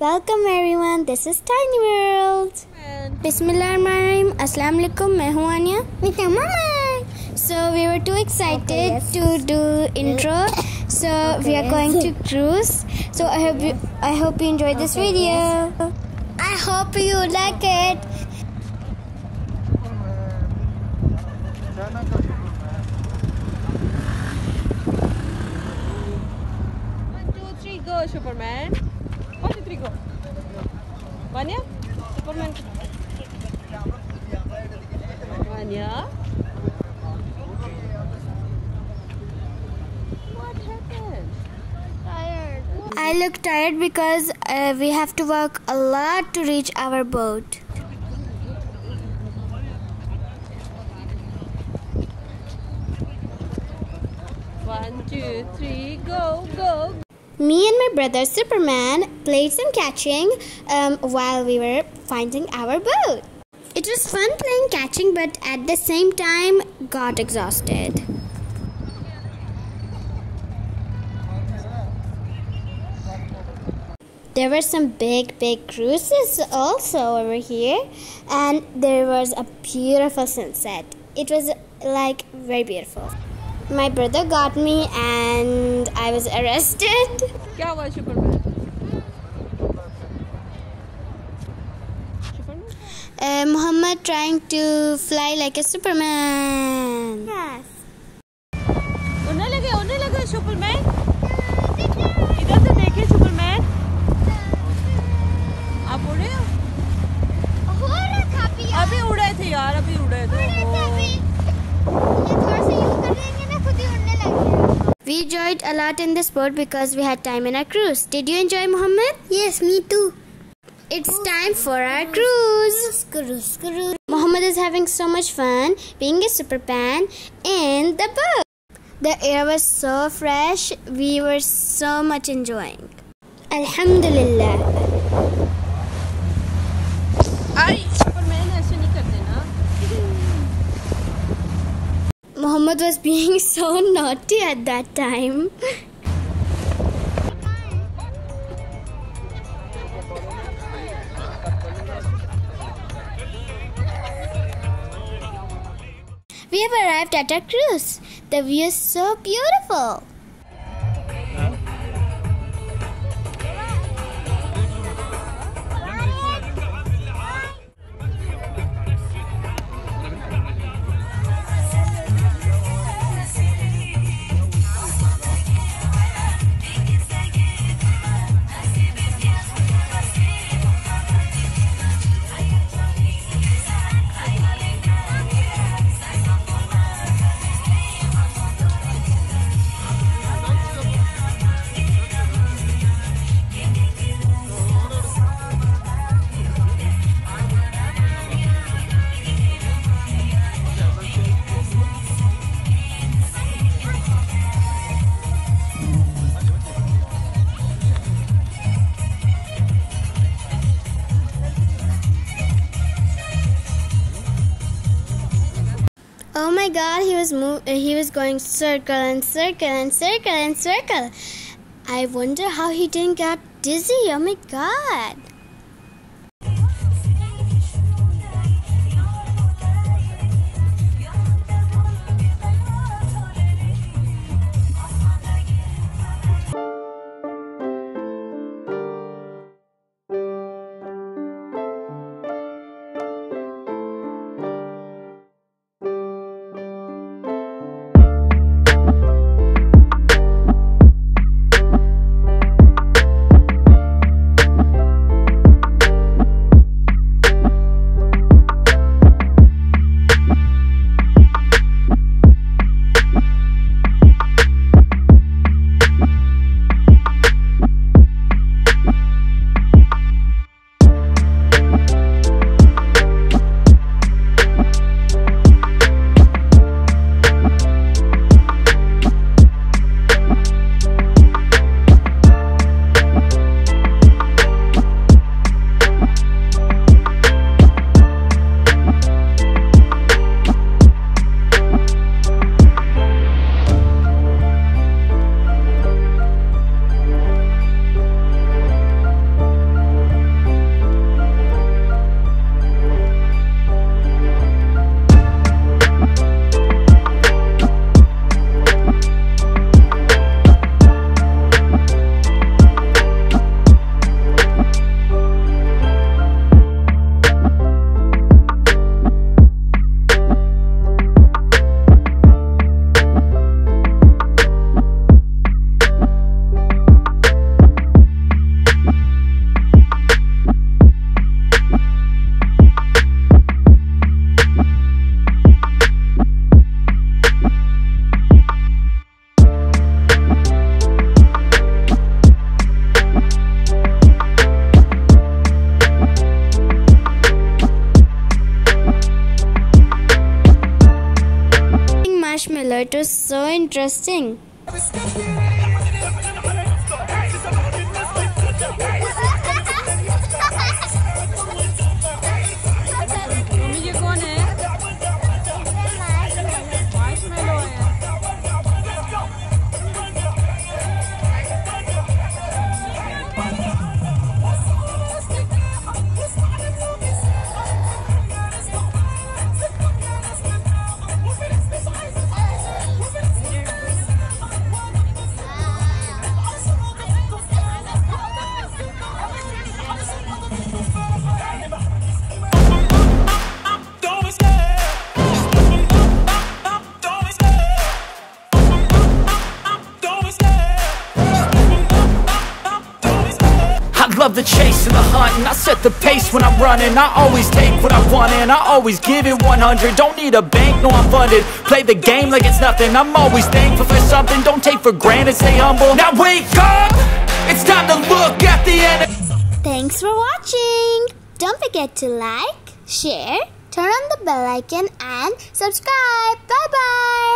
Welcome everyone, this is Tiny World. Bismillahirrahmanirrahim. Assalamu alaikum, I am Waniya with Muhammad. So we were too excited to do intro. So we are going to cruise. So I hope you enjoyed this video. Yes. I hope you like it. Superman. 1, 2, 3, go. Waniya? Superman. Waniya? What happened? Tired. I look tired because we have to walk a lot to reach our boat. One, two, three, go, go. Me and my brother Superman played some catching while we were finding our boat. It was fun playing catching, but at the same time got exhausted. There were some big cruises also over here, and there was a beautiful sunset. It was like very beautiful. My brother got me and I was arrested. Kya hua Superman? Muhammad trying to fly like a Superman. Yes. Unne lage Superman. Idhar se dekhe Superman. Aap udhe ho? Ho raha tha bhi. Abhi ude the yaar, abhi ude the. We enjoyed a lot in this boat because we had time in our cruise. Did you enjoy, Muhammad? Yes, me too. It's time for our cruise. Cruise. Muhammad is having so much fun being a Superman in the boat. The air was so fresh. We were so much enjoying. Alhamdulillah. Muhammad was being so naughty at that time. We have arrived at our cruise. The view is so beautiful. Oh my God, he was going circle and circle. I wonder how he didn't get dizzy. Oh my God. It was so interesting. Love the chase and the hunt, and I set the pace when I'm running. I always take what I want and I always give it 100. Don't need a bank, no, I'm funded. Play the game like it's nothing. I'm always thankful for something. Don't take for granted, stay humble. Now wake up, it's time to look at the end. Thanks for watching. Don't forget to like, share, turn on the bell icon and subscribe. Bye bye.